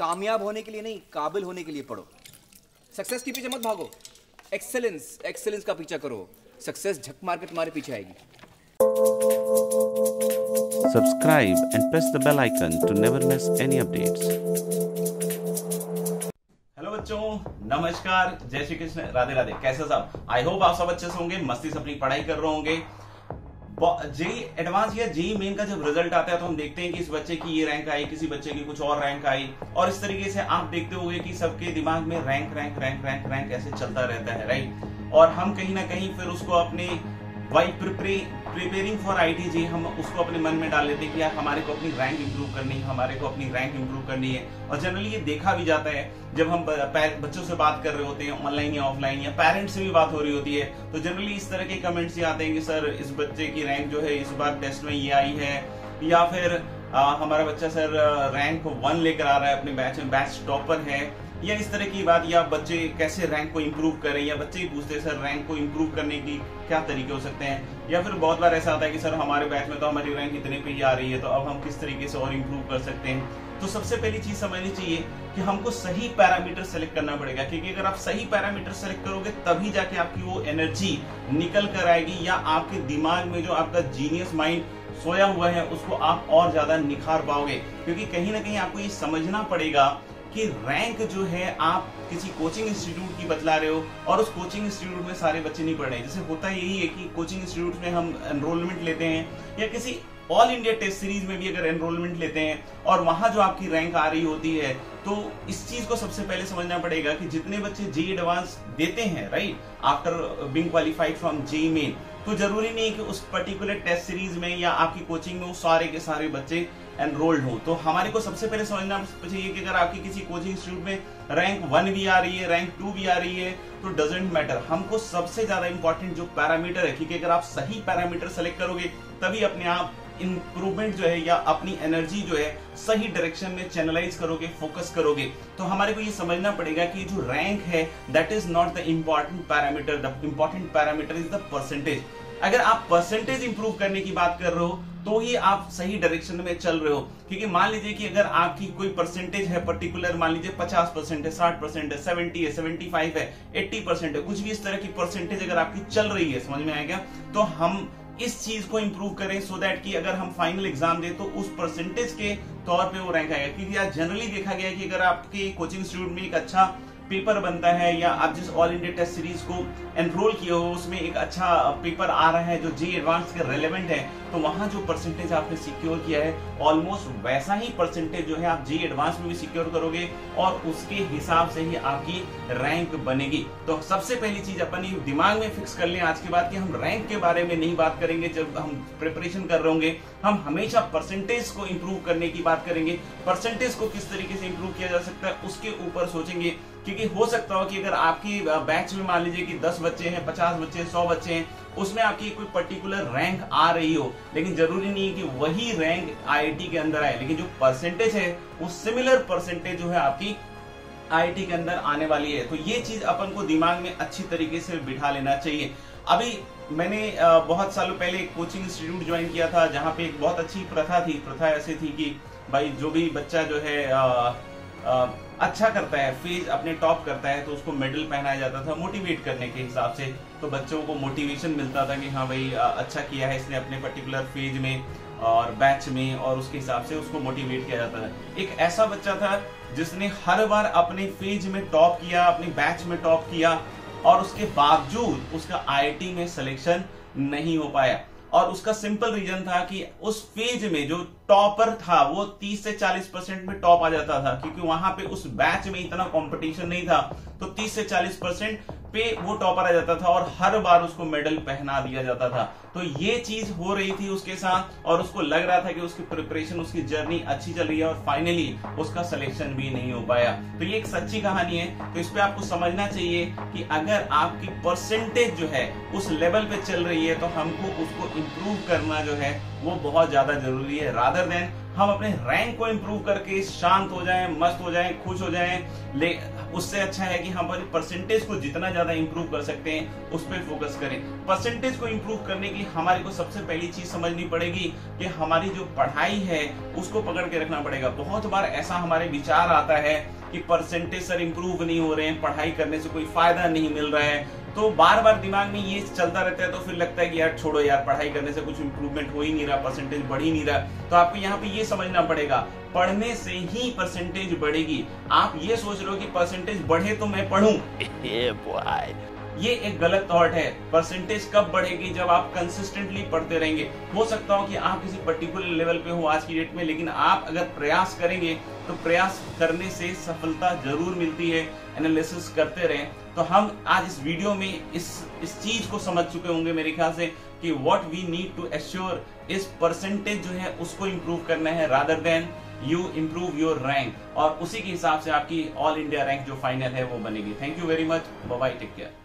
कामयाब होने के लिए नहीं, काबिल होने के लिए पढ़ो। सक्सेस के पीछे मत भागो, एक्सेलेंस एक्सेलेंस का पीछा करो, सक्सेस झक मार के तुम्हारे पीछे आएगी। Subscribe and press the bell icon to never miss any updates. Hello बच्चों, नमस्कार, जय श्री कृष्ण, राधे राधे। कैसे सब? आई होप आप सब अच्छे से होंगे, मस्ती से अपनी पढ़ाई कर रहे होंगे। जेई एडवांस या जेई मेन का जब रिजल्ट आता है तो हम देखते हैं कि इस बच्चे की ये रैंक आई, किसी बच्चे की कुछ और रैंक आई, और इस तरीके से आप देखते होंगे कि सबके दिमाग में rank rank rank rank rank ऐसे चलता रहता है, राइट। और हम कहीं ना कहीं फिर उसको अपने वाई प्रिपेयरिंग फॉर आईटीजे हम उसको अपने मन में डाल लेते हैं कि यार हमारे को अपनी रैंक इंप्रूव करनी है, हमारे को अपनी रैंक इंप्रूव करनी है। और जनरली ये देखा भी जाता है जब हम बच्चों से बात कर रहे होते हैं ऑनलाइन या ऑफलाइन, या पेरेंट्स से भी बात हो रही होती है, तो जनरली इस तरह के कमेंट्स ये आते हैं कि सर इस बच्चे की रैंक जो है इस बार टेस्ट में ये आई है, या फिर हमारा बच्चा सर रैंक 1 लेकर आ रहा है अपने बैच में, बैच टॉपर है, या इस तरह की बात, या बच्चे कैसे रैंक को इम्प्रूव करें, या बच्चे ही पूछते हैं सर रैंक को इम्प्रूव करने की क्या तरीके हो सकते हैं। या फिर बहुत बार ऐसा आता है कि सर हमारे बैच में तो हमारी रैंक इतने पे ही आ रही है, तो अब हम किस तरीके से और इम्प्रूव कर सकते हैं। तो सबसे पहली चीज समझनी चाहिए कि हमको सही पैरामीटर सेलेक्ट करना पड़ेगा, क्योंकि अगर आप सही पैरामीटर सेलेक्ट करोगे तभी जाके आपकी वो एनर्जी निकल कर आएगी, या आपके दिमाग में जो आपका जीनियस माइंड सोया हुआ है उसको आप और ज्यादा निखार पाओगे। क्योंकि कहीं ना कहीं आपको ये समझना पड़ेगा कि रैंक जो है आप किसी कोचिंग इंस्टीट्यूट की बतला रहे हो, और उस कोचिंग इंस्टीट्यूट में सारे बच्चे नहीं पढ़ रहे हैं। जैसे होता यही है कि कोचिंग इंस्टीट्यूट में हम एनरोलमेंट लेते हैं, या किसी ऑल इंडिया टेस्ट सीरीज में भी अगर एनरोलमेंट लेते हैं और वहां जो आपकी रैंक आ रही होती है, तो इस चीज को सबसे पहले समझना पड़ेगा कि जितने बच्चे जेई एडवांस देते हैं, right, after being qualified from JEE main, तो जरूरी नहीं कि उस पर्टिकुलर टेस्ट सीरीज में या आपकी कोचिंग में वो सारे के सारे बच्चे एनरोल्ड हो। तो हमारे को सबसे पहले समझना चाहिए कि अगर आपकी किसी कोचिंग इंस्टीट्यूट में रैंक 1 भी आ रही है, रैंक 2 भी आ रही है, तो डजेंट मैटर। हमको सबसे ज्यादा इंपॉर्टेंट जो पैरामीटर है, क्योंकि अगर आप सही पैरामीटर सेलेक्ट करोगे तभी अपने आप इंप्रूवमेंट जो है या अपनी एनर्जी जो है सही डायरेक्शन में चैनलाइज करोगे, फोकस करोगे। तो हमारे को ये समझना पड़ेगा कि जो रैंक है that is not the important parameter, the important parameter is the percentage. अगर आप परसेंटेज इंप्रूव करने की बात कर रहे हो तो ही आप सही डायरेक्शन में चल रहे हो। क्योंकि मान लीजिए कि अगर आपकी कोई परसेंटेज है पर्टिकुलर, मान लीजिए 50% है, 60% है, 70 है, 75 है, 80% है, कुछ भी इस तरह की परसेंटेज अगर आपकी चल रही है, समझ में आएगा, तो हम इस चीज को इंप्रूव करें सो दैट कि अगर हम फाइनल एग्जाम दें तो उस परसेंटेज के तौर पे वो रैंक आएगा। क्योंकि आज जनरली देखा गया है कि अगर आपके कोचिंग इंस्टीट्यूट में एक अच्छा पेपर बनता है, या आप जिस ऑल इंडिया टेस्ट सीरीज को एनरोल किए हो उसमें एक अच्छा पेपर आ रहा है जो जेई एडवांस के रेलेवेंट है, तो वहां जो परसेंटेज आपने सिक्योर किया है ऑलमोस्ट वैसा ही परसेंटेज जो है आप जेई एडवांस में भी सिक्योर करोगे, और उसके हिसाब से ही आपकी रैंक बनेगी। तो सबसे पहली चीज अपन ये दिमाग में फिक्स कर लें आज के बाद कि हम रैंक के बारे में नहीं बात करेंगे जब हम प्रिपरेशन कर रहे होंगे, हम हमेशा परसेंटेज को इंप्रूव करने की बात करेंगे। परसेंटेज को किस तरीके से इंप्रूव किया जा सकता है उसके ऊपर सोचेंगे, क्योंकि हो सकता हो कि अगर आपकी बैच में मान लीजिए कि 10 बच्चे हैं, 50 बच्चे हैं, 100 बच्चे हैं, उसमें आपकी कोई पर्टिकुलर रैंक आ रही हो, लेकिन जरूरी नहीं है कि वही रैंक आईआईटी के अंदर आए, लेकिन जो परसेंटेज है वो सिमिलर परसेंटेज जो है आपकी आईआईटी के अंदर आने वाली है। तो ये चीज अपन को दिमाग में अच्छी तरीके से बिठा लेना चाहिए। अभी मैंने बहुत सालों पहले एक कोचिंग इंस्टीट्यूट ज्वाइन किया था जहाँ पे एक बहुत अच्छी प्रथा थी। प्रथा ऐसी थी कि भाई जो भी बच्चा जो है अच्छा करता है, फेज अपने टॉप करता है, तो उसको मेडल पहनाया जाता था मोटिवेट करने के हिसाब से। तो बच्चों को मोटिवेशन मिलता था कि हाँ भाई अच्छा किया है इसने अपने पर्टिकुलर फेज में और बैच में, और उसके हिसाब से उसको मोटिवेट किया जाता था। एक ऐसा बच्चा था जिसने हर बार अपने फेज में टॉप किया, अपने बैच में टॉप किया, और उसके बावजूद उसका आईआईटी में सिलेक्शन नहीं हो पाया। और उसका सिंपल रीजन था कि उस फेज में जो टॉपर था वो 30 से 40% में टॉप आ जाता था, क्योंकि वहां पे उस बैच में इतना कंपटीशन नहीं था, तो 30 से 40% पे वो टॉपर आ जाता था और हर बार उसको मेडल पहना दिया जाता था। तो ये चीज हो रही थी उसके साथ, और उसको लग रहा था कि उसकी प्रिपरेशन, उसकी जर्नी अच्छी चल रही है, और फाइनली उसका सिलेक्शन भी नहीं हो पाया। तो ये एक सच्ची कहानी है। तो इस पे आपको समझना चाहिए कि अगर आपकी परसेंटेज जो है उस लेवल पे चल रही है तो हमको उसको इम्प्रूव करना जो है वो बहुत ज्यादा जरूरी है, रादर देन हम अपने रैंक को इम्प्रूव करके शांत हो जाएं, मस्त हो जाएं, खुश हो जाएं। ले उससे अच्छा है कि हम अपने परसेंटेज को जितना ज्यादा इम्प्रूव कर सकते हैं उस पर फोकस करें। परसेंटेज को इम्प्रूव करने के लिए हमारे को सबसे पहली चीज समझनी पड़ेगी कि हमारी जो पढ़ाई है उसको पकड़ के रखना पड़ेगा। बहुत बार ऐसा हमारे विचार आता है कि परसेंटेज सर इम्प्रूव नहीं हो रहे हैं, पढ़ाई करने से कोई फायदा नहीं मिल रहा है, तो बार बार दिमाग में ये चलता रहता है। तो फिर लगता है कि यार छोड़ो यार, पढ़ाई करने से कुछ इम्प्रूवमेंट हो ही नहीं रहा, परसेंटेज बढ़ ही नहीं रहा। तो आपको यहाँ पे ये समझना पड़ेगा, पढ़ने से ही परसेंटेज बढ़ेगी। आप ये सोच रहे हो कि परसेंटेज बढ़े तो मैं पढ़ूं, ये एक गलत थॉट है। परसेंटेज कब बढ़ेगी? जब आप कंसिस्टेंटली पढ़ते रहेंगे। हो सकता हो कि आप किसी पर्टिकुलर लेवल पे हो आज की डेट में, लेकिन आप अगर प्रयास करेंगे तो प्रयास करने से सफलता जरूर मिलती है। एनालिसिस करते रहें। तो हम आज इस वीडियो में इस चीज को समझ चुके होंगे मेरे ख्याल से कि what we need to assure is percentage जो है उसको इम्प्रूव करना है, rather than you improve your rank, और उसी के हिसाब से आपकी ऑल इंडिया रैंक जो फाइनल है वो बनेगी। Thank you very much, bye bye, take care.